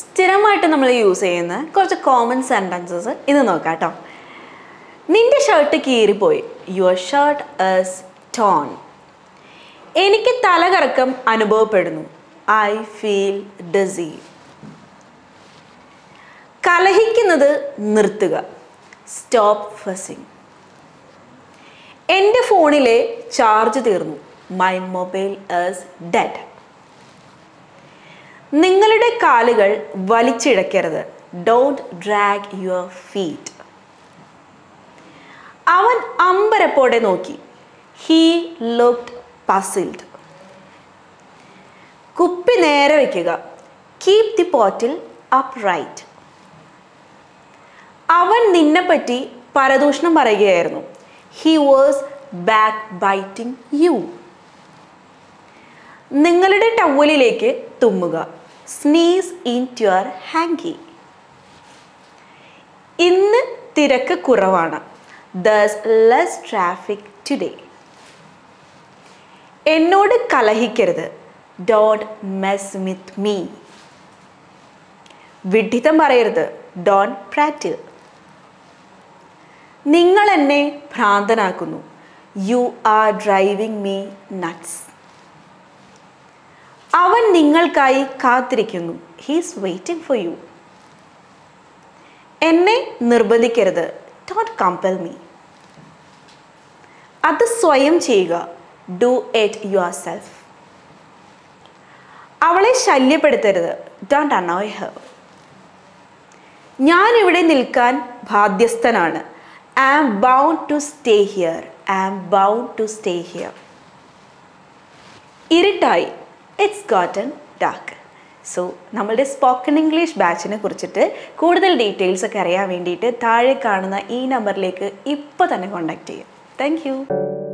സ്ഥിരമായിട്ട് നമ്മൾ യൂസ് ചെയ്യുന്ന കുറച്ച് കോമൺ സെന്റൻസസ് ഇന്ന് നോക്കാം ട്ടോ. നിന്റെ ഷർട്ട് കീറിപ്പോയി. Your shirt is torn. എനിക്ക് തലകറക്കം അനുഭവപ്പെടുന്നു. I feel dizzy. കലഹിക്കുന്നത് നിർത്തുക. Stop fussing. എൻ്റെ ഫോണിലെ ചാർജ് തീർന്നു. My mobile is dead. നിങ്ങളുടെ കാലുകൾ വലിച്ചിഴക്കരുത്. Don't drag your feet. അവൻ അമ്പരപ്പോടെ നോക്കി. He looked puzzled. കുപ്പി നേരെ വെക്കുക. Keep the bottle upright. അവൻ നിന്നെപ്പറ്റി പരദൂഷണം പറയുകയായിരുന്നു. He was backbiting you. നിങ്ങളുടെ ടവലിലേക്ക് തുമ്മുക. Sneeze into your hanky. ഇന്ന് തിരക്ക് കുറവാണ്. There's less traffic today. എന്നോട് കലഹിക്കരുത്. Don't mess with me. വിഡ്ഢിത്തം പറയരുത്. Don't prattle. നിങ്ങൾ എന്നെ ഭ്രാന്തനാക്കുന്നു. You are driving me nuts. അവൻ നിങ്ങൾക്കായി കാത്തിരിക്കുന്നു. He's waiting for you. എന്നെ നിർബന്ധിക്കരുത്. Don't compel me. അത് സ്വയം ചെയ്യുക. Do it yourself. അവളെ ശല്യപ്പെടുത്തരുത്. Don't annoy her. ഞാൻ ഇവിടെ നിൽക്കാൻ ബാധ്യസ്ഥനാണ്. I'm bound to stay here. I'm bound to stay here. ഇരുട്ടായി. It's gotten dark. So, നമ്മളുടെ സ്പോക്കൺ ഇംഗ്ലീഷ് ബാച്ചിനെ കുറിച്ചിട്ട് കൂടുതൽ ഡീറ്റെയിൽസ് ഒക്കെ അറിയാൻ വേണ്ടിയിട്ട് താഴെ കാണുന്ന ഈ നമ്പറിലേക്ക് ഇപ്പോൾ തന്നെ കോൺടാക്ട് ചെയ്യും. Thank U.